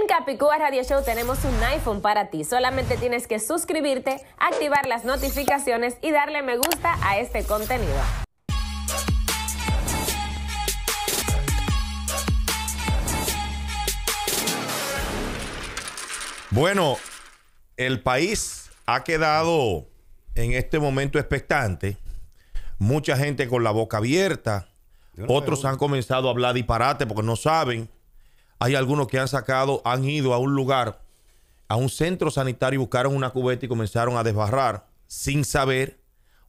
En Capicúa Radio Show tenemos un iPhone para ti. Solamente tienes que suscribirte, activar las notificaciones y darle me gusta a este contenido. Bueno, el país ha quedado en este momento expectante. Mucha gente con la boca abierta. Otros han comenzado a hablar disparate porque no saben. Hay algunos que han ido a un lugar, a un centro sanitario, y buscaron una cubeta y comenzaron a desbarrar sin saber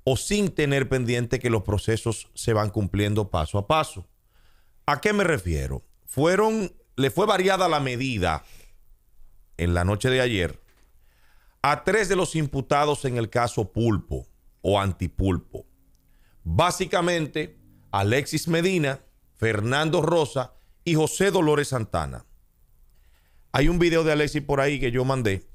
o sin tener pendiente que los procesos se van cumpliendo paso a paso. ¿A qué me refiero? Le fue variada la medida en la noche de ayer a 3 de los imputados en el caso Pulpo o Antipulpo. Básicamente, Alexis Medina, Fernando Rosa y José Dolores Santana. Hay un video de Alexis por ahí que yo mandé,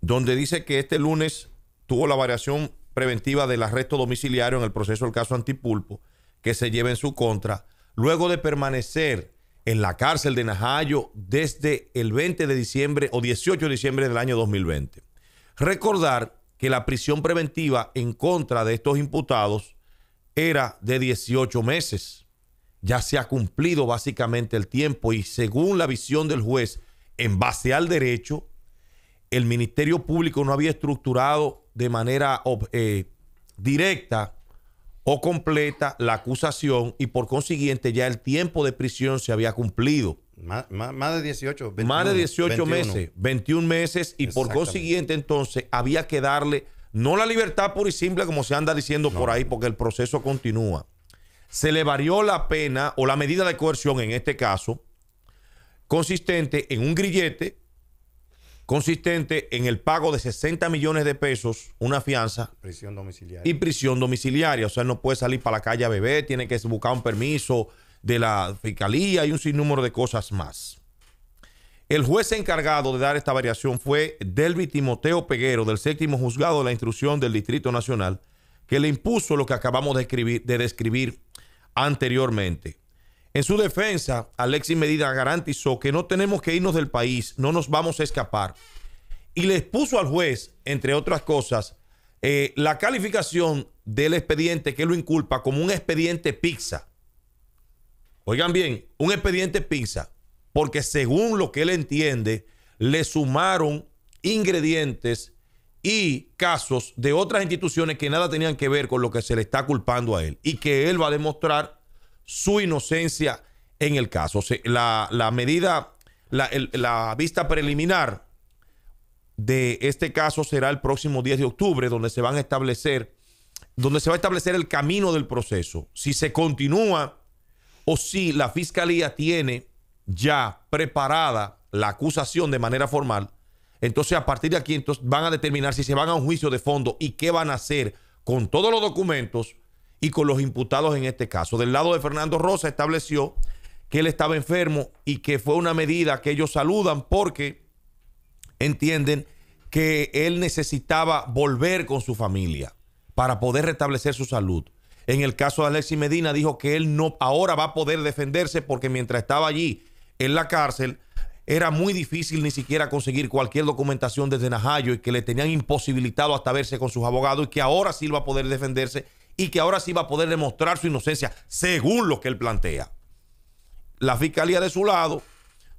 donde dice que este lunes tuvo la variación preventiva del arresto domiciliario en el proceso del caso Antipulpo, que se lleva en su contra, luego de permanecer en la cárcel de Najayo desde el 20 de diciembre o 18 de diciembre del año 2020. Recordar que la prisión preventiva en contra de estos imputados era de 18 meses. Ya se ha cumplido básicamente el tiempo y, según la visión del juez, en base al derecho, el Ministerio Público no había estructurado de manera directa o completa la acusación y, por consiguiente, ya el tiempo de prisión se había cumplido. Más de 18, 21, más de 18 meses, 21 meses, y por consiguiente, entonces, había que darle no la libertad pura y simple como se anda diciendo por ahí, porque el proceso continúa. Se le varió la pena o la medida de coerción en este caso, consistente en un grillete, consistente en el pago de 60 millones de pesos, una fianza, prisión domiciliaria. Y prisión domiciliaria. O sea, no puede salir para la calle a beber, tiene que buscar un permiso de la fiscalía y un sinnúmero de cosas más. El juez encargado de dar esta variación fue Delvi Timoteo Peguero, del 7º juzgado de la instrucción del Distrito Nacional, que le impuso lo que acabamos de describir anteriormente. En su defensa, Alexis Medina garantizó que no tenemos que irnos del país, no nos vamos a escapar. Y le expuso al juez, entre otras cosas, la calificación del expediente que lo inculpa como un expediente pizza. Oigan bien, un expediente pizza, porque según lo que él entiende, le sumaron ingredientes y casos de otras instituciones que nada tenían que ver con lo que se le está culpando a él, y que él va a demostrar su inocencia en el caso. O sea, la vista preliminar de este caso será el próximo 10 de octubre, donde se va a establecer el camino del proceso, si se continúa o si la fiscalía tiene ya preparada la acusación de manera formal. Entonces, a partir de aquí, van a determinar si se van a un juicio de fondo y qué van a hacer con todos los documentos y con los imputados en este caso. Del lado de Fernando Rosa, estableció que él estaba enfermo y que fue una medida que ellos saludan porque entienden que él necesitaba volver con su familia para poder restablecer su salud. En el caso de Alexis Medina, dijo que él no ahora va a poder defenderse porque mientras estaba allí en la cárcel, era muy difícil ni siquiera conseguir cualquier documentación desde Najayo y que le tenían imposibilitado hasta verse con sus abogados, y que ahora sí va a poder defenderse y que ahora sí va a poder demostrar su inocencia, según lo que él plantea. La fiscalía, de su lado,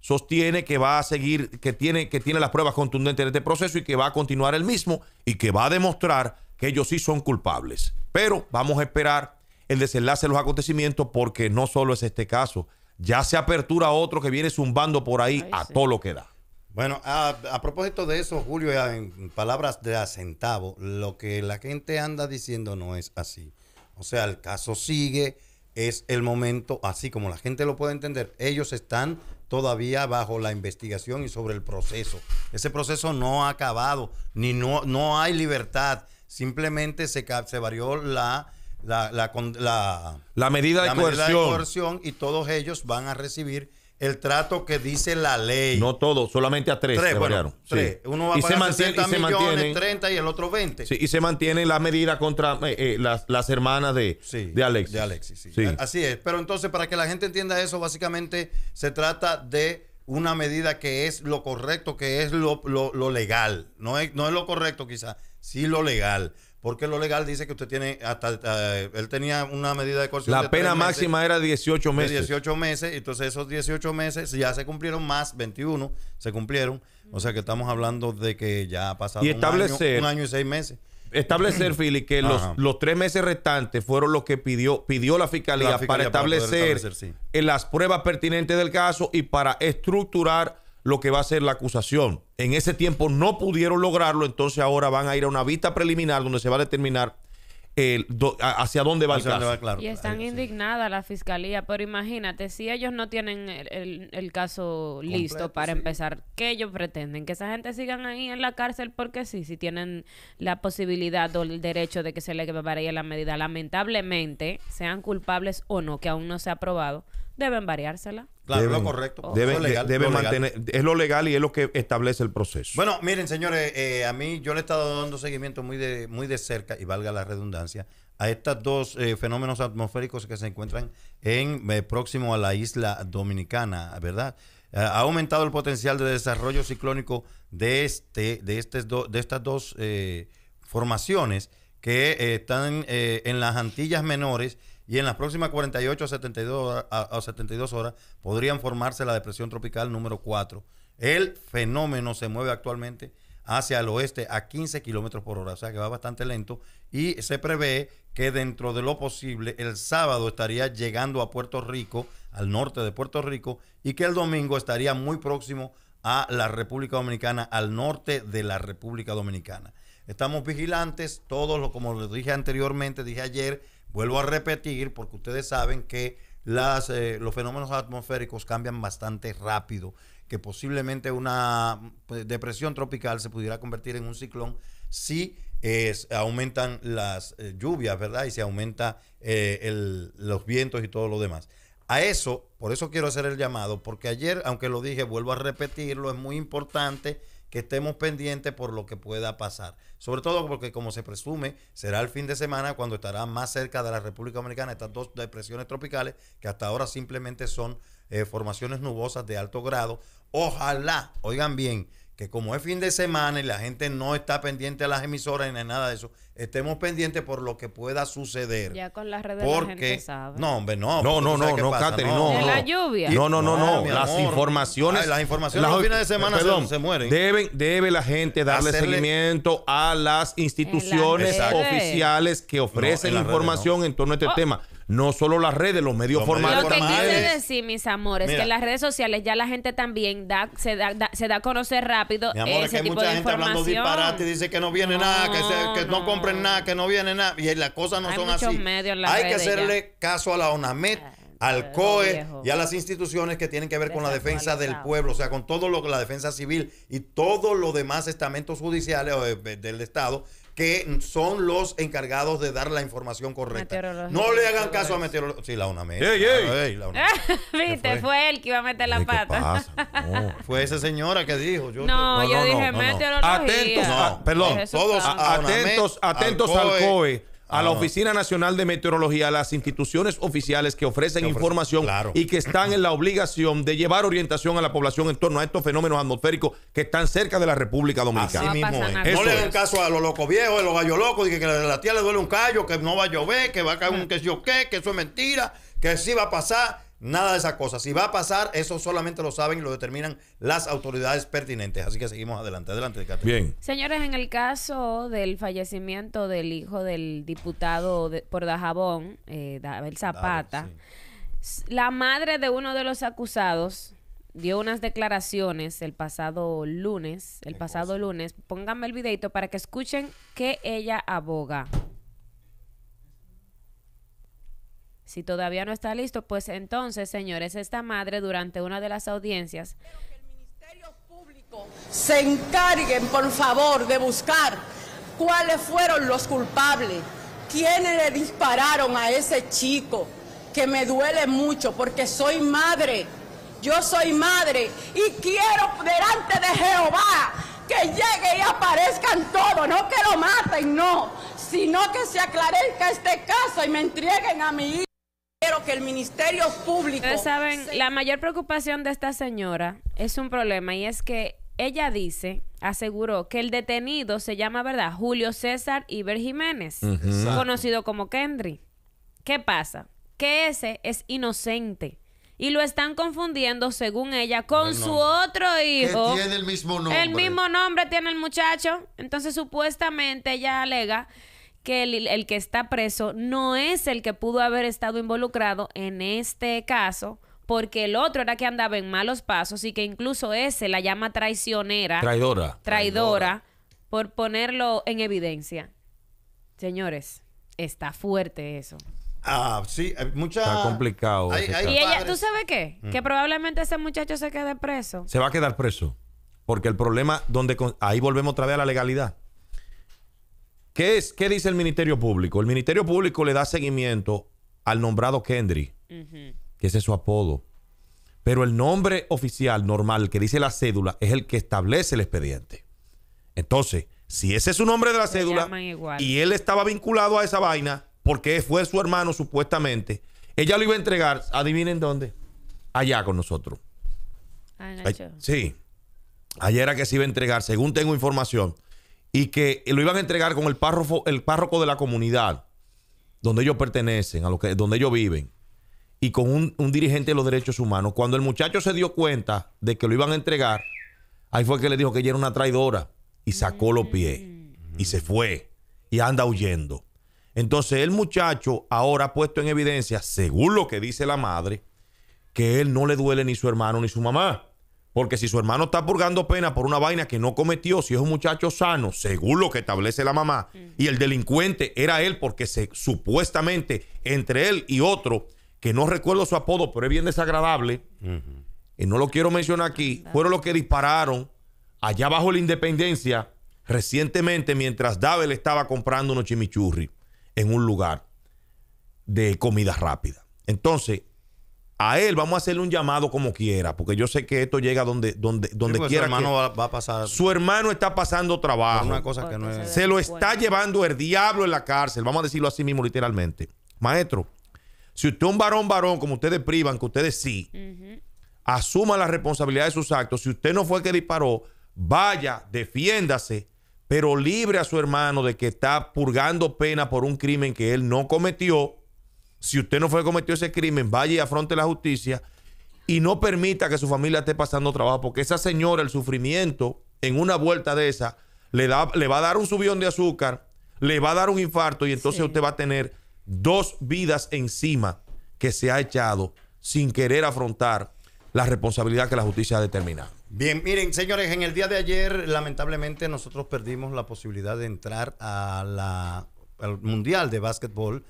sostiene que va a seguir, que tiene las pruebas contundentes de este proceso y que va a continuar el mismo y que va a demostrar que ellos sí son culpables. Pero vamos a esperar el desenlace de los acontecimientos, porque no solo es este caso. Ya se apertura otro que viene zumbando por ahí todo lo que da. Bueno, a propósito de eso, Julio, en palabras de a centavo, lo que la gente anda diciendo no es así. O sea, el caso sigue, es el momento, así como la gente lo puede entender. Ellos están todavía bajo la investigación y sobre el proceso. Ese proceso no ha acabado, no hay libertad. Simplemente se varió la medida de coerción y todos ellos van a recibir el trato que dice la ley. No todos, solamente a 3 variaron. 3. Sí. Uno va a pagar 60 millones, 30 y el otro 20. Sí, y se mantiene la medida contra las hermanas de Alexis. De Alexis, sí. Así es. Pero entonces, para que la gente entienda eso, básicamente se trata de una medida que es lo correcto, que es lo legal. No es lo correcto quizás, sí lo legal. Porque lo legal dice que usted tiene hasta él tenía una medida de coerción. La pena máxima era 18 meses. 18 meses, entonces esos 18 meses ya se cumplieron más, 21 se cumplieron. O sea que estamos hablando de que ya ha pasado un año y 6 meses. Establecer, Philly, que los 3 meses restantes fueron los que pidió la fiscalía para establecer sí, las pruebas pertinentes del caso y para estructurar lo que va a ser la acusación. En ese tiempo no pudieron lograrlo, entonces ahora van a ir a una vista preliminar donde se va a determinar hacia dónde va el caso. Claro. Y están indignadas la fiscalía, pero imagínate, si ellos no tienen el caso completo, listo para empezar, ¿qué ellos pretenden? ¿Que esa gente sigan ahí en la cárcel? Porque sí, si tienen la posibilidad o el derecho de que se le varíe la medida, lamentablemente, sean culpables o no, que aún no se ha aprobado, deben variársela. Claro, lo correcto. Es lo legal y es lo que establece el proceso. Bueno, miren, señores, a mí yo le he estado dando seguimiento muy de cerca, y valga la redundancia, a estos dos fenómenos atmosféricos que se encuentran próximo a la isla dominicana, ¿verdad? Ha aumentado el potencial de desarrollo ciclónico de estas dos formaciones que están en las Antillas Menores, y en las próximas 48 a 72 horas podrían formarse la depresión tropical número 4. El fenómeno se mueve actualmente hacia el oeste a 15 kilómetros por hora, o sea que va bastante lento, y se prevé que dentro de lo posible el sábado estaría llegando a Puerto Rico, al norte de Puerto Rico, y que el domingo estaría muy próximo a la República Dominicana, al norte de la República Dominicana. Estamos vigilantes, todos, como les dije anteriormente, dije ayer, vuelvo a repetir, porque ustedes saben que los fenómenos atmosféricos cambian bastante rápido, que posiblemente una depresión tropical se pudiera convertir en un ciclón si aumentan las lluvias, ¿verdad? Y si aumenta los vientos y todo lo demás. A eso, por eso quiero hacer el llamado, porque ayer, aunque lo dije, vuelvo a repetirlo, es muy importante que estemos pendientes por lo que pueda pasar. Sobre todo porque, como se presume, será el fin de semana cuando estará más cerca de la República Dominicana estas dos depresiones tropicales que hasta ahora simplemente son formaciones nubosas de alto grado. Ojalá, oigan bien, que como es fin de semana y la gente no está pendiente a las emisoras ni nada de eso, estemos pendientes por lo que pueda suceder. Ya con las redes porque, la gente sabe. No, hombre, no. No, Catherine, no. De la lluvia. No. Las informaciones los fines de semana se mueren. Debe la gente darle seguimiento a las instituciones oficiales que ofrecen información en torno a este tema. No solo las redes, los medios formales. Lo que quise decir, mis amores, que las redes sociales ya la gente también se da a conocer rápido. Mi amor, ese es que hay mucha gente hablando disparate y dice que no viene nada, que no compren nada, que no viene nada, y las cosas no son así. Hay que hacerle caso a la ONAMED, al COE y a las instituciones que tienen que ver con la defensa del pueblo, o sea, con todo lo que la defensa civil y todos los demás estamentos judiciales o del Estado, que son los encargados de dar la información correcta. No le hagan caso a meteorología. Sí, la UNAMED. Viste, fue él que iba a meter la pata. No, fue esa señora que dijo. Yo dije meteorología. Atentos al COE, a la Oficina Nacional de Meteorología, a las instituciones oficiales que ofrecen información y que están en la obligación de llevar orientación a la población en torno a estos fenómenos atmosféricos que están cerca de la República Dominicana. Así mismo es. No le hagan caso a los locos viejos, a los gallos locos, que la tía le duele un callo, que no va a llover, que va a caer un que yo qué, que eso es mentira, que sí va a pasar. Nada de esas cosas. Si va a pasar, eso solamente lo saben y lo determinan las autoridades pertinentes. Así que seguimos adelante. Adelante, Catherine. Bien. Señores, en el caso del fallecimiento del hijo del diputado por Dajabón, Abel Zapata, la madre de uno de los acusados dio unas declaraciones el pasado lunes. Pónganme el videito para que escuchen que ella aboga. Si todavía no está listo, pues entonces, señores, esta madre durante una de las audiencias. Pero que el Ministerio Público se encarguen, por favor, de buscar cuáles fueron los culpables, quiénes le dispararon a ese chico, que me duele mucho porque soy madre, yo soy madre y quiero delante de Jehová que llegue y aparezcan todos, no que lo maten, no, sino que se aclarezca este caso y me entreguen a mi hijo. quiero que el Ministerio Público... Ustedes saben, la mayor preocupación de esta señora es un problema, y es que ella dice, aseguró, que el detenido se llama, ¿verdad?, Julio César Iber Jiménez, conocido como Kendry. ¿Qué pasa? Que ese es inocente. Y lo están confundiendo, según ella, con su otro hijo. Que tiene el mismo nombre. El mismo nombre tiene el muchacho. Entonces, supuestamente, ella alega que el que está preso no es el que pudo haber estado involucrado en este caso, porque el otro era que andaba en malos pasos, y que incluso ese la llama traicionera. Traidora. Por ponerlo en evidencia. Señores, está fuerte eso. Ah, sí, está complicado. Y ella, ¿tú sabes qué? Que probablemente ese muchacho se quede preso. Se va a quedar preso. Porque el problema, ahí volvemos otra vez a la legalidad. ¿Qué dice el Ministerio Público? El Ministerio Público le da seguimiento al nombrado Kendry, que ese es su apodo. Pero el nombre oficial normal que dice la cédula es el que establece el expediente. Entonces, si ese es su nombre de la cédula y él estaba vinculado a esa vaina, porque fue su hermano supuestamente, ella lo iba a entregar, adivinen dónde, allá con nosotros. Sí, allá era que se iba a entregar, según tengo información, y que lo iban a entregar con el párroco de la comunidad donde ellos pertenecen, donde ellos viven, y con un dirigente de los derechos humanos. Cuando el muchacho se dio cuenta de que lo iban a entregar, ahí fue que le dijo que ella era una traidora, y sacó los pies y se fue y anda huyendo. Entonces, el muchacho ahora ha puesto en evidencia, según lo que dice la madre, que él no le duele ni su hermano ni su mamá. Porque si su hermano está purgando pena por una vaina que no cometió, si es un muchacho sano, según lo que establece la mamá, y el delincuente era él, porque supuestamente entre él y otro, que no recuerdo su apodo, pero es bien desagradable, y no lo quiero mencionar aquí, fueron los que dispararon allá bajo la Independencia recientemente mientras Dabel estaba comprando unos chimichurri en un lugar de comida rápida. Entonces, a él vamos a hacerle un llamado como quiera, porque yo sé que esto llega donde sí, quiera. Su hermano va a pasar. Su hermano está pasando trabajo. Una cosa que no es... Se lo está llevando el diablo en la cárcel. Vamos a decirlo así mismo, literalmente. Maestro, si usted es un varón, como ustedes privan, que ustedes sí, asuma la responsabilidad de sus actos. Si usted no fue el que disparó, vaya, defiéndase, pero libre a su hermano de que está purgando pena por un crimen que él no cometió. Si usted no fue que cometió ese crimen, vaya y afronte la justicia y no permita que su familia esté pasando trabajo, porque esa señora, el sufrimiento en una vuelta de esa, le va a dar un subión de azúcar, le va a dar un infarto, y entonces usted va a tener dos vidas encima que se ha echado sin querer afrontar la responsabilidad que la justicia ha determinado. Bien, miren, señores, en el día de ayer, lamentablemente, nosotros perdimos la posibilidad de entrar a al Mundial de Básquetbol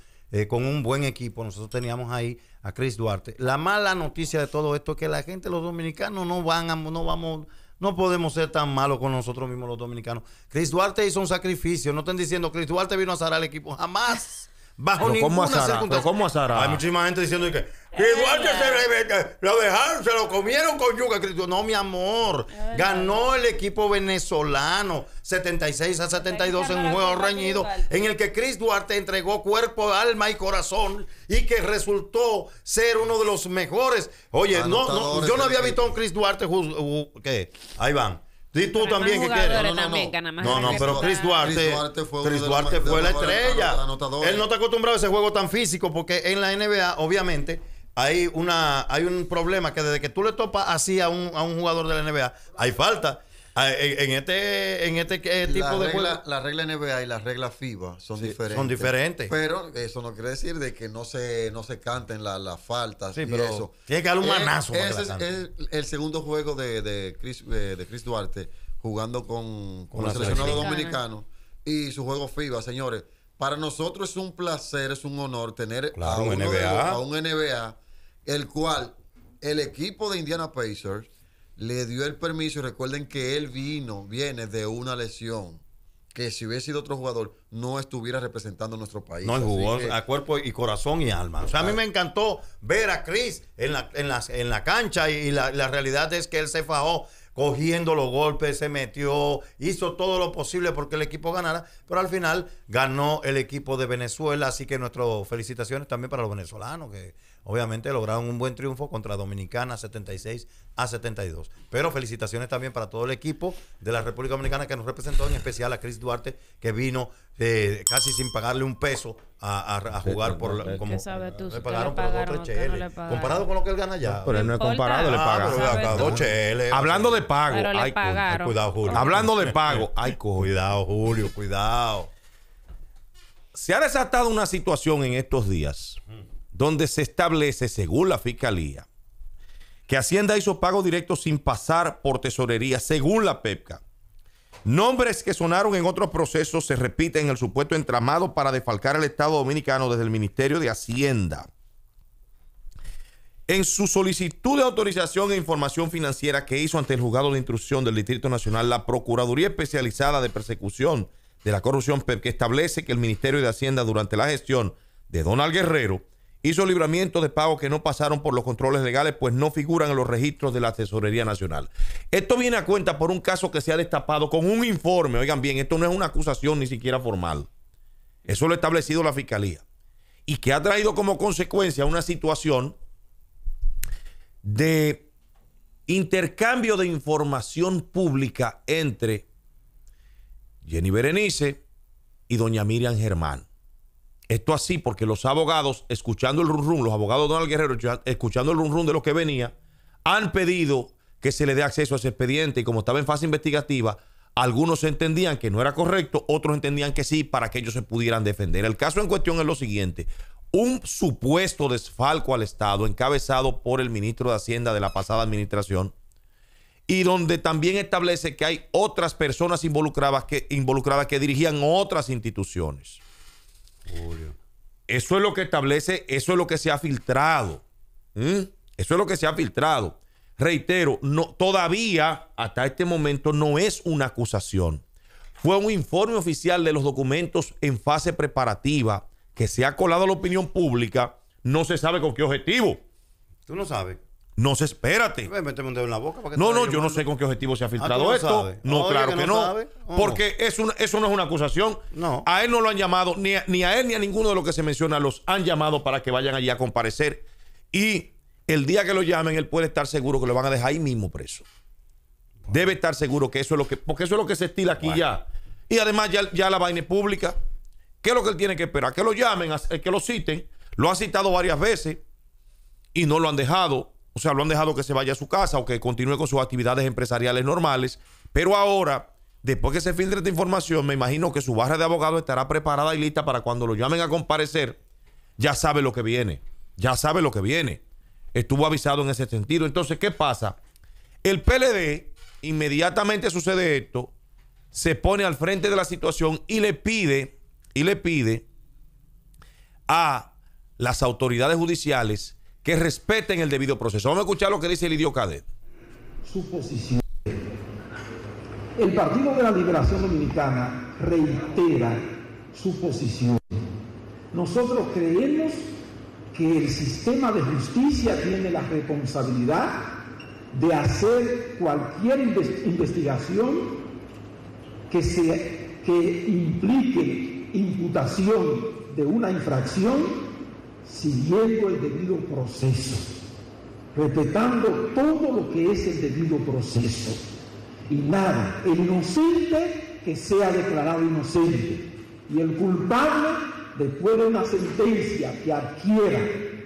con un buen equipo. Nosotros teníamos ahí a Chris Duarte. La mala noticia de todo esto es que la gente, los dominicanos, no podemos ser tan malos con nosotros mismos los dominicanos. Chris Duarte hizo un sacrificio. No estén diciendo, Chris Duarte vino a zarar al equipo. Jamás. Bajo ninguna circunstancia. ¿Cómo azará? Hay muchísima gente diciendo que Duarte lo dejaron, se lo comieron con yuca. No, mi amor. Ganó el equipo venezolano 76-72 en un juego reñido en el que Chris Duarte entregó cuerpo, alma y corazón, y que resultó ser uno de los mejores. Oye, yo no había visto a un Chris Duarte. Ahí van. Sí, tú también, ¿qué quieres? No, pero Chris Duarte fue la estrella. Él no está acostumbrado a ese juego tan físico, porque en la NBA, obviamente, hay un problema, que desde que tú le topas así a un jugador de la NBA, hay falta. En este tipo de juego. La regla NBA y la regla FIBA son diferentes. Pero eso no quiere decir de que no se canten las faltas. Sí, pero eso tiene que dar un manazo. Es el segundo juego de Chris Duarte jugando con el seleccionado dominicano y su juego FIBA, señores. Para nosotros es un placer, es un honor tener a un NBA, el cual el equipo de Indiana Pacers le dio el permiso. Recuerden que él viene de una lesión, que si hubiese sido otro jugador no estuviera representando a nuestro país. No, él jugó a cuerpo y corazón y alma. O sea, a mí me encantó ver a Chris en la cancha, y la realidad es que él se fajó cogiendo los golpes, se metió, hizo todo lo posible porque el equipo ganara, pero al final ganó el equipo de Venezuela, así que nuestras felicitaciones también para los venezolanos, que obviamente lograron un buen triunfo contra Dominicana 76-72. Pero felicitaciones también para todo el equipo de la República Dominicana que nos representó, en especial a Chris Duarte, que vino casi sin pagarle un peso a jugar por como le pagaron por dos cheles, comparado con lo que él gana ya. Pero no es comparado, le pagaron dos cheles. Hablando de pago, cuidado, Julio. Hablando de pago, cuidado, Julio, cuidado. Se ha desatado una situación en estos días donde se establece, según la Fiscalía, que Hacienda hizo pago directo sin pasar por tesorería, según la PEPCA. Nombres que sonaron en otros procesos se repiten en el supuesto entramado para defalcar al Estado Dominicano desde el Ministerio de Hacienda. En su solicitud de autorización e información financiera que hizo ante el Juzgado de Instrucción del Distrito Nacional, la Procuraduría Especializada de Persecución de la Corrupción, PEPCA, establece que el Ministerio de Hacienda, durante la gestión de Donald Guerrero, hizo libramientos de pagos que no pasaron por los controles legales, pues no figuran en los registros de la Tesorería Nacional. Esto viene a cuenta por un caso que se ha destapado con un informe. Oigan bien, esto no es una acusación ni siquiera formal. Eso lo ha establecido la Fiscalía. Y que ha traído como consecuencia una situación de intercambio de información pública entre Jenny Berenice y doña Miriam Germán. Esto así porque los abogados, escuchando el run-run, los abogados de Donald Guerrero, escuchando el run-run de lo que venía, han pedido que se le dé acceso a ese expediente, y como estaba en fase investigativa, algunos entendían que no era correcto, otros entendían que sí, para que ellos se pudieran defender. El caso en cuestión es lo siguiente: un supuesto desfalco al Estado encabezado por el ministro de Hacienda de la pasada administración, y donde también establece que hay otras personas involucradas que dirigían otras instituciones. Eso es lo que establece, eso es lo que se ha filtrado. Eso es lo que se ha filtrado. Reitero, no, todavía hasta este momento no es una acusación. Fue un informe oficial de los documentos en fase preparativa que se ha colado a la opinión pública. No se sabe con qué objetivo. Tú no sabes. No se, espérate. Méteme un dedo en la boca. No, yo no sé con qué objetivo se ha filtrado esto. No, claro que no. Porque eso no es una acusación. No. A él no lo han llamado, ni a él ni a ninguno de los que se menciona los han llamado para que vayan allí a comparecer. Y el día que lo llamen, él puede estar seguro que lo van a dejar ahí mismo preso. Bueno. Debe estar seguro que eso es lo que, porque eso es lo que se estila aquí ya. Y además ya la vaina es pública. ¿Qué es lo que él tiene que esperar? Que lo llamen, que lo citen. Lo han citado varias veces y no lo han dejado. O sea, lo han dejado que se vaya a su casa o que continúe con sus actividades empresariales normales. Pero ahora, después que se filtre esta información, me imagino que su barra de abogados estará preparada y lista para cuando lo llamen a comparecer. Ya sabe lo que viene. Ya sabe lo que viene. Estuvo avisado en ese sentido. Entonces, ¿qué pasa? El PLD, inmediatamente sucede esto, se pone al frente de la situación y le pide a las autoridades judiciales que respeten el debido proceso. Vamos a escuchar lo que dice Lidio Cadet. Su posición. El Partido de la Liberación Dominicana reitera su posición. Nosotros creemos que el sistema de justicia tiene la responsabilidad de hacer cualquier investigación que implique imputación de una infracción, siguiendo el debido proceso, respetando todo lo que es el debido proceso, y nada, el inocente que sea declarado inocente y el culpable, después de una sentencia que adquiera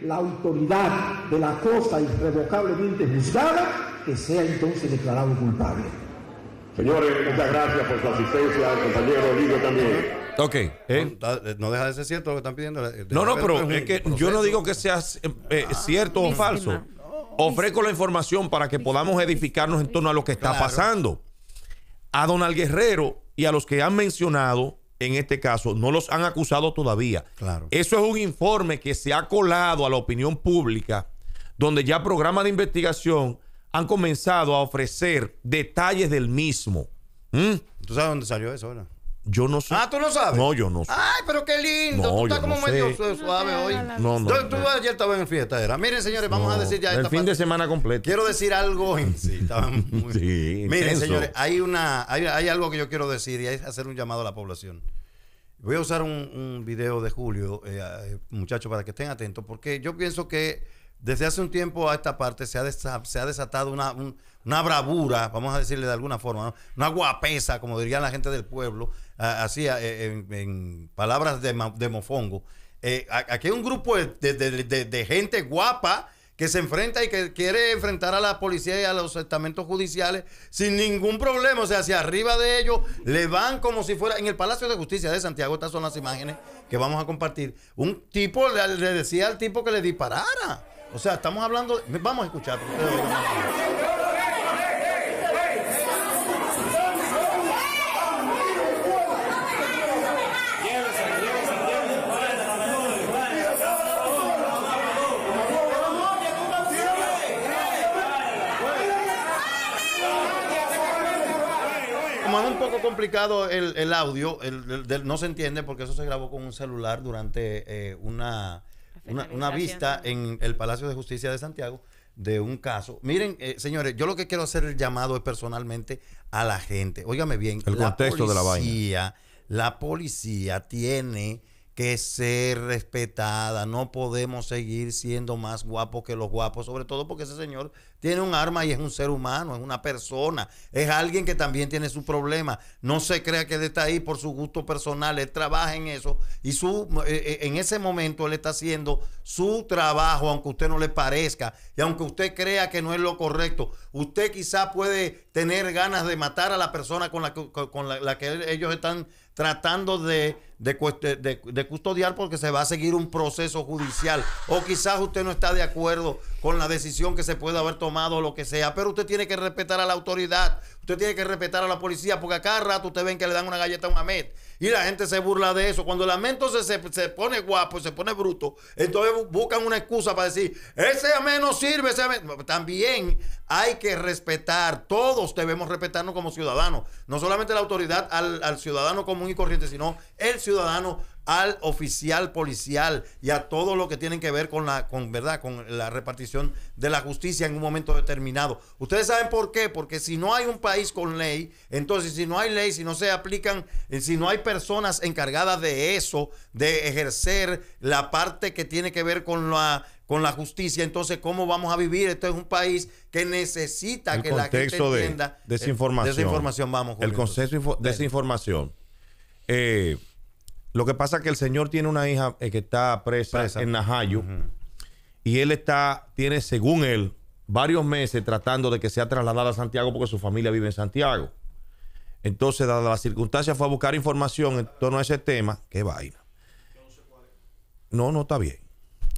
la autoridad de la cosa irrevocablemente juzgada, que sea entonces declarado culpable. Señores, muchas gracias por su asistencia, al compañero Lidio también. Ok. No deja de ser cierto lo que están pidiendo. Pero es que yo no digo que sea cierto o falso. Ofrezco la información para que podamos edificarnos en torno a lo que está pasando. A Donald Guerrero y a los que han mencionado en este caso, no los han acusado todavía. Claro. Eso es un informe que se ha colado a la opinión pública, donde ya programas de investigación han comenzado a ofrecer detalles del mismo. ¿Tú sabes dónde salió eso ahora? Yo no sé. ¿Tú no sabes? No, yo no sé. Ay, pero qué lindo. No, tú estás como medio suave hoy. No, ayer estabas en fiesta, era. Miren, señores, vamos a decir ya el fin de semana completo. Quiero decir algo en sí. Miren, señores, hay algo que yo quiero decir, y es hacer un llamado a la población. Voy a usar un video de Julio, muchachos, para que estén atentos, porque yo pienso que desde hace un tiempo a esta parte se ha desatado una bravura, vamos a decirle de alguna forma, ¿no? Una guapesa, como dirían la gente del pueblo, así en palabras de mofongo. Aquí hay un grupo de gente guapa que se enfrenta y que quiere enfrentar a la policía y a los estamentos judiciales sin ningún problema. O sea, hacia arriba de ellos le van como si fuera... En el Palacio de Justicia de Santiago, estas son las imágenes que vamos a compartir. Un tipo le decía al tipo que le disparara. O sea, estamos hablando... Vamos a escuchar. Complicado el audio, no se entiende porque eso se grabó con un celular durante una vista en el Palacio de Justicia de Santiago de un caso. Miren, señores, yo lo que quiero hacer el llamado es personalmente a la gente. Óigame bien, el contexto de la vaina. La policía tiene que ser respetada, no podemos seguir siendo más guapos que los guapos, sobre todo porque ese señor tiene un arma y es un ser humano, es una persona, es alguien que también tiene su problema, no se crea que él está ahí por su gusto personal, él trabaja en eso y en ese momento él está haciendo su trabajo, aunque a usted no le parezca y aunque usted crea que no es lo correcto. Usted quizá puede tener ganas de matar a la persona con la que ellos están tratando de custodiar, porque se va a seguir un proceso judicial, o quizás usted no está de acuerdo con la decisión que se puede haber tomado o lo que sea, pero usted tiene que respetar a la autoridad, usted tiene que respetar a la policía, porque a cada rato usted ven que le dan una galleta a un Ahmed y la gente se burla de eso. Cuando el Ahmed se pone guapo, se pone bruto, entonces buscan una excusa para decir ese Ahmed no sirve, ese Ahmed... También hay que respetar, todos debemos respetarnos como ciudadanos, no solamente la autoridad al ciudadano común y corriente, sino el ciudadano al oficial policial y a todo lo que tienen que ver con la repartición de la justicia en un momento determinado. Ustedes saben por qué, porque si no hay un país con ley, entonces si no hay ley, si no se aplican, si no hay personas encargadas de eso, de ejercer la parte que tiene que ver con la justicia, entonces ¿cómo vamos a vivir? Esto es un país que necesita el que la gente entienda. Desinformación, vamos, Julio. El contexto de desinformación. Lo que pasa es que el señor tiene una hija que está presa en Najayo, y él tiene, según él, varios meses tratando de que sea trasladada a Santiago porque su familia vive en Santiago. Entonces, dadas las circunstancias, fue a buscar información en torno a ese tema. ¡Qué vaina! No, está bien.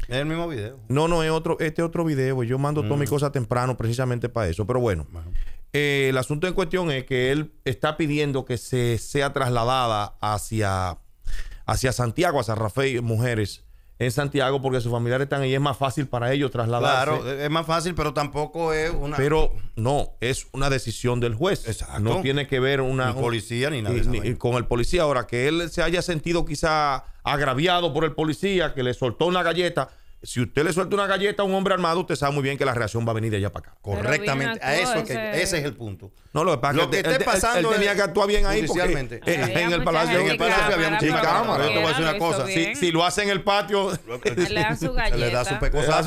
¿Es el mismo video? No, es otro video. Yo mando todas mis cosas temprano precisamente para eso. Pero bueno, el asunto en cuestión es que él está pidiendo que se sea trasladada hacia Santiago, a San Rafael Mujeres, en Santiago, porque sus familiares están ahí, es más fácil para ellos trasladarse. Claro, es más fácil, pero tampoco es una... Pero no, es una decisión del juez. Exacto. No tiene que ver ni policía ni nada. Ni con el policía. Ahora, que él se haya sentido quizá agraviado por el policía, que le soltó una galleta... Si usted le suelta una galleta a un hombre armado, usted sabe muy bien que la reacción va a venir de allá para acá. Correctamente. A eso ese es el punto. No, lo que pasa es que esté pasando, él tenía que actuar bien ahí, porque en el Palacio había muchas cámaras. Yo te voy a decir una cosa. Si lo hace en el patio, le da su galleta. Le da su pecosa.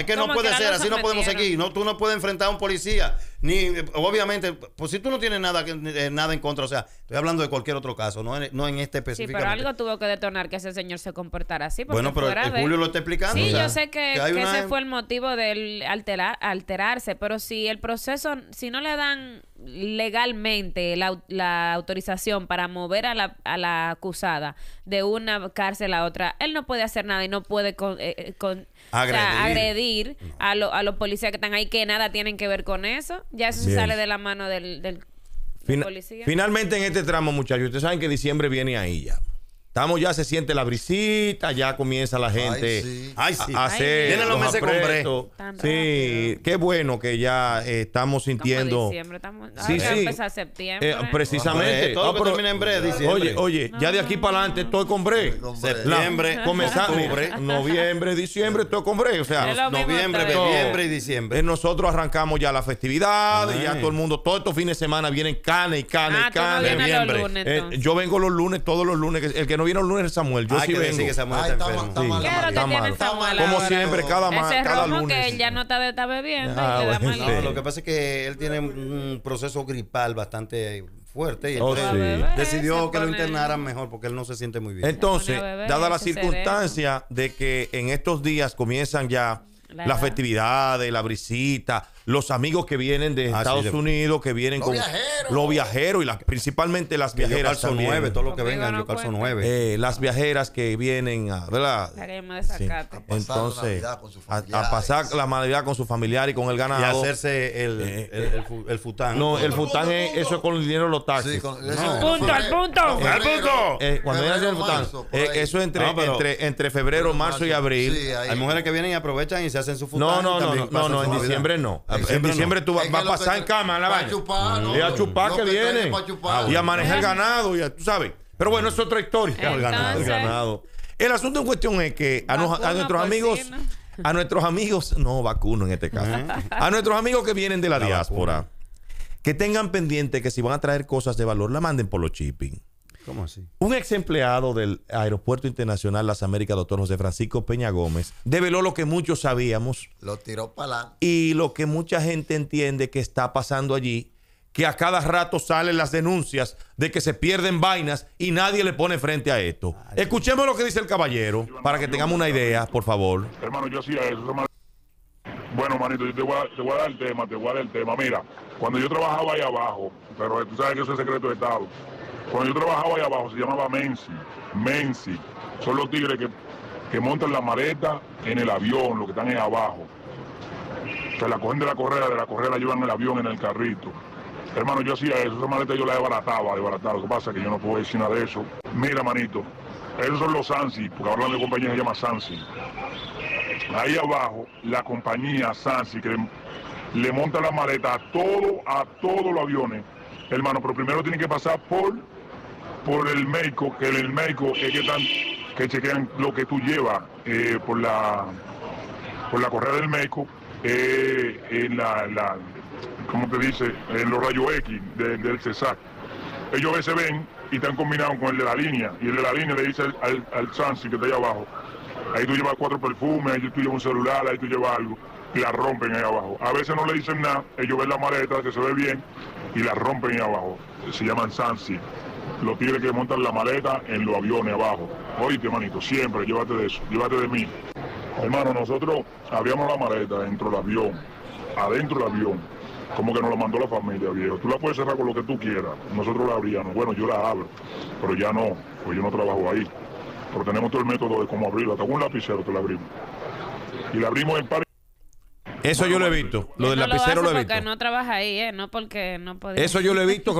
Es que no puede ser, así no podemos seguir. Tú no puedes enfrentar a un policía. Ni, obviamente, pues si tú no tienes nada en contra, o sea, estoy hablando de cualquier otro caso, no en este específicamente. Sí, pero algo tuvo que detonar que ese señor se comportara así. Bueno, pero Julio lo está explicando. Sí, o sea, yo sé que ese fue el motivo de alterarse, pero si el proceso, si no le dan legalmente la autorización para mover a la acusada de una cárcel a otra, él no puede hacer nada y no puede agredir a los policías que están ahí, que nada tienen que ver con eso. Ya eso sale de la mano del policía. Finalmente, en este tramo, muchachos, ustedes saben que diciembre viene ahí ya. Estamos, ya se siente la brisita, ya comienza la gente a hacer. Vienen los meses con tan rápido. Qué bueno que ya estamos sintiendo. Como diciembre, estamos. Empezar septiembre. Precisamente. Todo que termina en breve, diciembre. Oye, ya de aquí para adelante estoy con breve. Septiembre, octubre, noviembre, diciembre, estoy con breve. O sea, noviembre, noviembre y diciembre. Nosotros arrancamos ya la festividad, y ya todo el mundo, todos estos fines de semana vienen canes y canes. Yo vengo los lunes, todos los lunes, el que no vino el lunes Samuel. Yo sí que vengo. Que Samuel está enfermo. Como siempre, cada lunes. Ese rojo que ya no está bebiendo. Lo que pasa es que él tiene un proceso gripal bastante fuerte y decidió que lo internaran mejor porque él no se siente muy bien. Entonces, dada la circunstancia de que en estos días comienzan ya las festividades, la brisita, los amigos que vienen de Estados Unidos, que vienen con los viajeros y principalmente las viajeras son 9, todo lo que vengan, yo calzo 9. Las viajeras que vienen a, ¿verdad? Entonces, a pasar la Navidad con su familiar y con el ganado. Y hacerse el fután. No, el fután es eso con el dinero de los taxis. ¡Al punto! Cuando viene a hacer el fután, eso entre febrero, marzo y abril. Hay mujeres que vienen y aprovechan y se hacen su fután. No, en diciembre no. En diciembre tú vas a pasar en cama en la vaina. Y a chupar que viene. Y a manejar ganado. Tú sabes. Pero bueno, es otra historia. El ganado. El asunto en cuestión es que a nuestros amigos, no vacuno en este caso. A nuestros amigos que vienen de la diáspora, que tengan pendiente que si van a traer cosas de valor, la manden por los shipping. ¿Cómo así? Un ex empleado del Aeropuerto Internacional Las Américas, doctor José Francisco Peña Gómez, develó lo que muchos sabíamos. Lo tiró para la... Y lo que mucha gente entiende que está pasando allí, que a cada rato salen las denuncias de que se pierden vainas y nadie le pone frente a esto. Ay, escuchemos lo que dice el caballero para que tengamos una idea, por favor. Hermano, yo hacía eso. Bueno, manito, yo te voy a dar el tema. Mira, cuando yo trabajaba ahí abajo, pero tú sabes que eso es secreto de Estado. Cuando yo trabajaba ahí abajo se llamaba Mensi. Son los tigres que montan la maleta en el avión, los que están ahí abajo. Se la cogen de la correa la llevan en el avión, en el carrito. Hermano, yo hacía eso, esa maleta yo la desbarataba. Lo que pasa es que yo no puedo decir nada de eso. Mira, manito, esos son los SANSI, porque ahora la compañía se llama SANSI. Ahí abajo, la compañía SANSI, que le monta la maleta a todos los aviones. Hermano, pero primero tienen que pasar por el médico, que el médico es que chequean lo que tú llevas por la correa del médico, ¿cómo te dice? En los rayos X del CESAC. Ellos a veces ven y están combinados con el de la línea, y el de la línea le dice al SANSI que está ahí abajo, ahí tú llevas 4 perfumes, ahí tú llevas un celular, ahí tú llevas algo, y la rompen ahí abajo. A veces no le dicen nada, ellos ven la maleta, que se ve bien, y la rompen ahí abajo. Se llaman SANSI, los tigres que montan la maleta en los aviones abajo. Oíste, manito, siempre, llévate de eso, llévate de mí. Hermano, nosotros abríamos la maleta dentro del avión, adentro del avión, como que nos la mandó la familia, viejo. Tú la puedes cerrar con lo que tú quieras, nosotros la abríamos. Bueno, yo la abro, pero ya no, pues yo no trabajo ahí. Pero tenemos todo el método de cómo abrirla, hasta con un lapicero te la abrimos. Y la abrimos en par. Eso yo lo he visto. Lo del lapicero lo he visto. Porque no trabaja ahí, ¿eh? No porque no podía. Eso yo lo he visto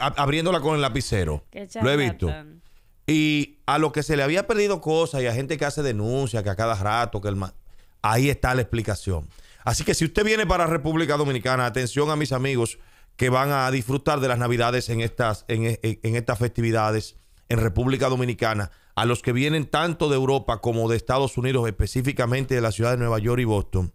abriéndola con el lapicero. Lo he visto. Y a lo que se le había perdido cosas y a gente que hace denuncias, que a cada rato, ahí está la explicación. Así que si usted viene para República Dominicana, atención a mis amigos que van a disfrutar de las Navidades en estas festividades en República Dominicana, a los que vienen tanto de Europa como de Estados Unidos, específicamente de la ciudad de Nueva York y Boston.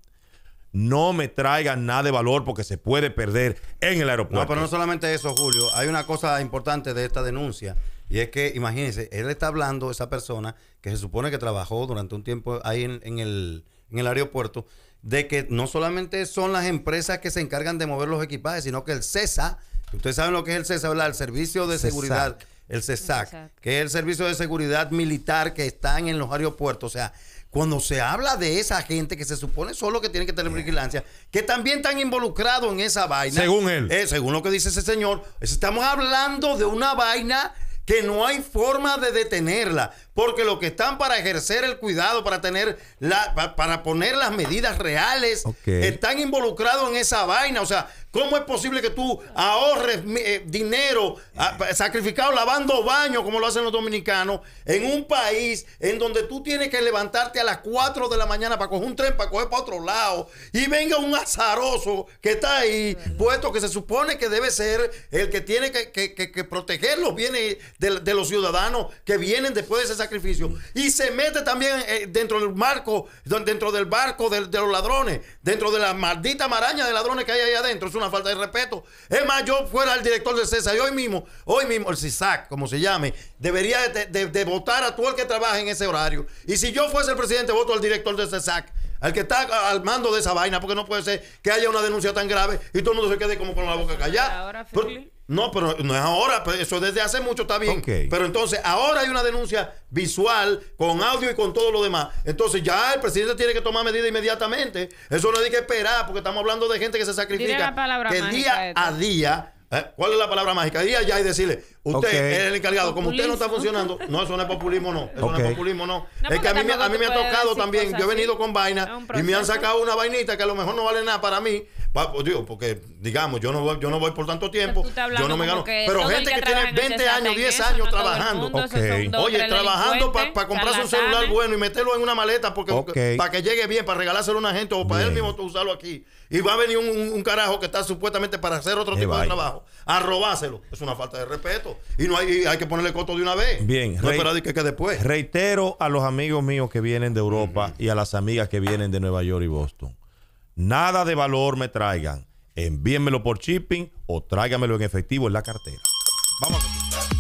No me traigan nada de valor porque se puede perder en el aeropuerto. No, pero no solamente eso, Julio. Hay una cosa importante de esta denuncia. Y es que, imagínense, él está hablando, esa persona que se supone que trabajó durante un tiempo ahí en el aeropuerto, de que no solamente son las empresas que se encargan de mover los equipajes, sino que el CESA, ustedes saben lo que es el CESA, ¿verdad? El Servicio de Seguridad, el CESAC, que es el Servicio de Seguridad Militar que están en los aeropuertos. O sea, cuando se habla de esa gente que se supone solo que tienen que tener vigilancia, que también están involucrados en esa vaina. Según él. Según lo que dice ese señor, estamos hablando de una vaina que no hay forma de detenerla, porque lo que están para ejercer el cuidado, para poner las medidas reales, están involucrados en esa vaina. O sea, ¿cómo es posible que tú ahorres dinero sacrificado lavando baños, como lo hacen los dominicanos, en un país en donde tú tienes que levantarte a las 4 de la mañana para coger un tren, para coger para otro lado, y venga un azaroso que está ahí, puesto que se supone que debe ser el que tiene que proteger los bienes de los ciudadanos que vienen después de ese sacrificio, y se mete también dentro del barco de los ladrones, dentro de la maldita maraña de ladrones que hay ahí adentro? Es una una falta de respeto. Es más, yo fuera el director de CESAC, hoy mismo, el CESAC, como se llame, debería de votar a todo el que trabaja en ese horario. Y si yo fuese el presidente, voto al director de CESAC, al que está al mando de esa vaina, porque no puede ser que haya una denuncia tan grave y todo el mundo se quede como con la boca callada. No, pero no es ahora, eso desde hace mucho está bien. Okay. Pero entonces ahora hay una denuncia visual, con audio y con todo lo demás. Entonces ya el presidente tiene que tomar medidas inmediatamente. Eso no hay que esperar, porque estamos hablando de gente que se sacrifica que día a día. ¿Cuál es la palabra mágica? Ir allá y decirle, usted es el encargado, como usted no está funcionando. No, eso no es populismo, no. Eso no es populismo, no. Es que a mí me ha tocado también. Yo he venido con vaina y me han sacado una vainita que a lo mejor no vale nada para mí. Porque, digamos, yo no voy por tanto tiempo. Yo no me gano. Pero gente que tiene 20 años, 10 años trabajando. Oye, trabajando para comprarse un celular bueno y meterlo en una maleta para que llegue bien, para regalárselo a una gente o para él mismo usarlo aquí. Y va a venir un carajo que está supuestamente para hacer otro tipo de trabajo a robárselo. Es una falta de respeto. Y no hay que ponerle coto de una vez. Bien. No esperar que después. Reitero a los amigos míos que vienen de Europa y a las amigas que vienen de Nueva York y Boston. Nada de valor me traigan. Envíenmelo por shipping o tráigamelo en efectivo en la cartera. Vamos a